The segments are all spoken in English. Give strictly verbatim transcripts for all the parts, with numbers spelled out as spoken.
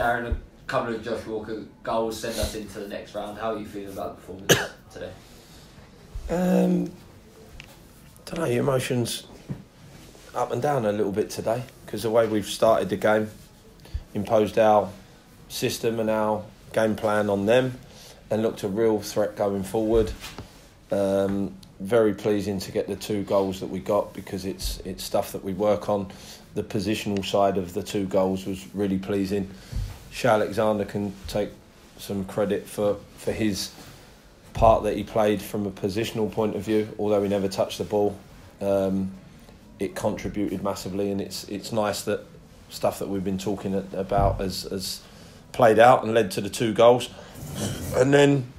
starring a couple of Josh Walker goals send us into the next round. How are you feeling about the performance today? Um, I don't know, your emotions up and down a little bit today, because the way we've started the game, imposed our system and our game plan on them and looked a real threat going forward. Um, very pleasing to get the two goals that we got, because it's it's stuff that we work on. The positional side of the two goals was really pleasing. Shaq Alexander can take some credit for, for his part that he played from a positional point of view. Although he never touched the ball, um, it contributed massively, and it's it's nice that stuff that we've been talking about has, has played out and led to the two goals. And then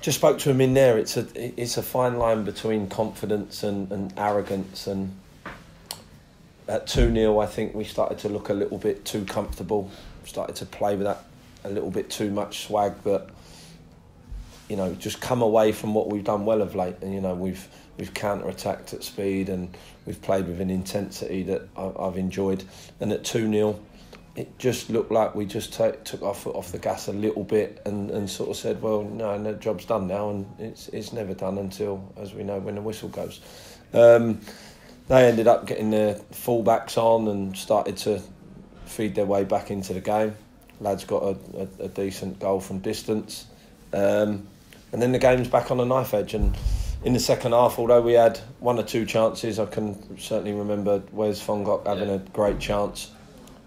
just spoke to him in there. It's a it's a fine line between confidence and, and arrogance. And at two nil, I think we started to look a little bit too comfortable. Started to play with that a little bit too much swag. But you know, just come away from what we've done well of late. And you know, we've we've counter-attacked at speed, and we've played with an intensity that I've enjoyed. And at two nil. It just looked like we just take, took our foot off the gas a little bit and, and sort of said, well, no, no, job's done now, and it's it's never done until, as we know, when the whistle goes. Um, they ended up getting their full-backs on and started to feed their way back into the game. Lads got a, a, a decent goal from distance. Um, and then the game's back on a knife edge. And in the second half, although we had one or two chances, I can certainly remember Wes Fongok having yeah. a great chance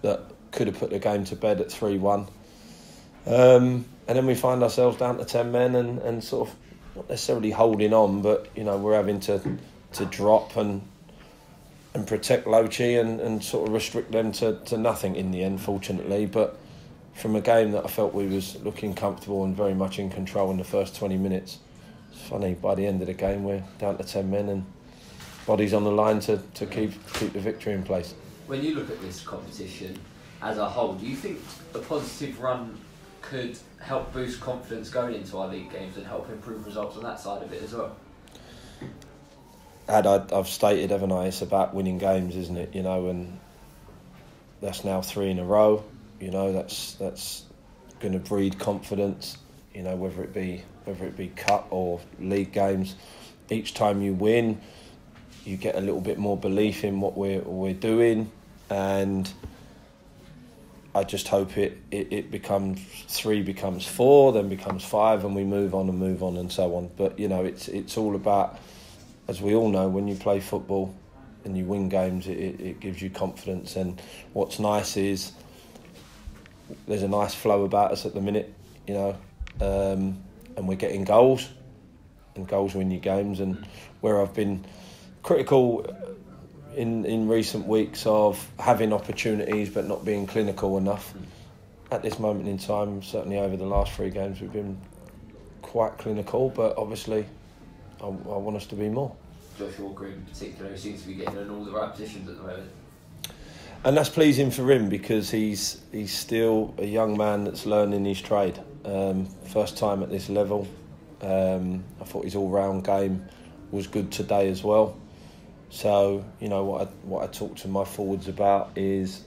that could have put the game to bed at three one. Um, and then we find ourselves down to ten men and, and sort of not necessarily holding on, but you know, we're having to to drop and and protect Lochi and, and sort of restrict them to, to nothing in the end, fortunately. But from a game that I felt we was looking comfortable and very much in control in the first twenty minutes, it's funny, by the end of the game we're down to ten men and bodies on the line to, to keep keep the victory in place. When you look at this competition as a whole, do you think a positive run could help boost confidence going into our league games and help improve results on that side of it as well? Ad, I've stated, haven't I, it's about winning games, isn't it? You know, and that's now three in a row. You know, that's that's going to breed confidence. You know, whether it be whether it be cup or league games, each time you win, you get a little bit more belief in what we're what we're doing. And I just hope it, it, it becomes three, becomes four, then becomes five, and we move on and move on and so on. But, you know, it's it's all about, as we all know, when you play football and you win games, it, it gives you confidence. And what's nice is there's a nice flow about us at the minute, you know, um, and we're getting goals, and goals win your games. And where I've been critical in in recent weeks of having opportunities but not being clinical enough, at this moment in time, certainly over the last three games, we've been quite clinical, but obviously I, I want us to be more. Josh Walker in particular, he seems to be getting in all the right positions at the moment. And that's pleasing for him, because he's he's still a young man that's learning his trade. Um, first time at this level. Um, I thought his all-round game was good today as well. So, you know, what I, what I talk to my forwards about is,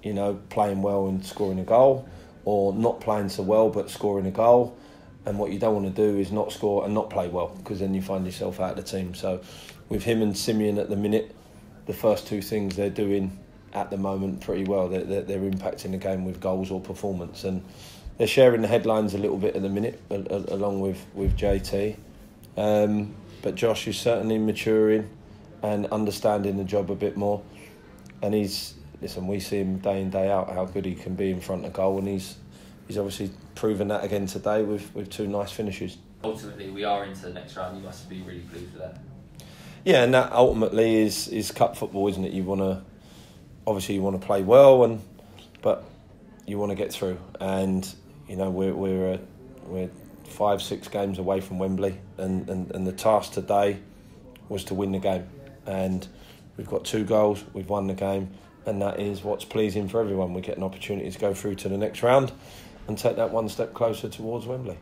you know, playing well and scoring a goal, or not playing so well but scoring a goal. And what you don't want to do is not score and not play well, because then you find yourself out of the team. So with him and Simeon at the minute, the first two things they're doing at the moment pretty well. They're, they're, they're impacting the game with goals or performance. And they're sharing the headlines a little bit at the minute, along with, with J T. Um, but Josh is certainly maturing and understanding the job a bit more. And he's, listen, we see him day in, day out, how good he can be in front of goal. And he's he's obviously proven that again today with, with two nice finishes. Ultimately, we are into the next round. You must be really pleased with that. Yeah, and that ultimately is, is cup football, isn't it? You want to, obviously you want to play well, and but you want to get through. And, you know, we're, we're, uh, we're five, six games away from Wembley. And, and, and the task today was to win the game. And we've got two goals, we've won the game, and that is what's pleasing for everyone. We get an opportunity to go through to the next round and take that one step closer towards Wembley.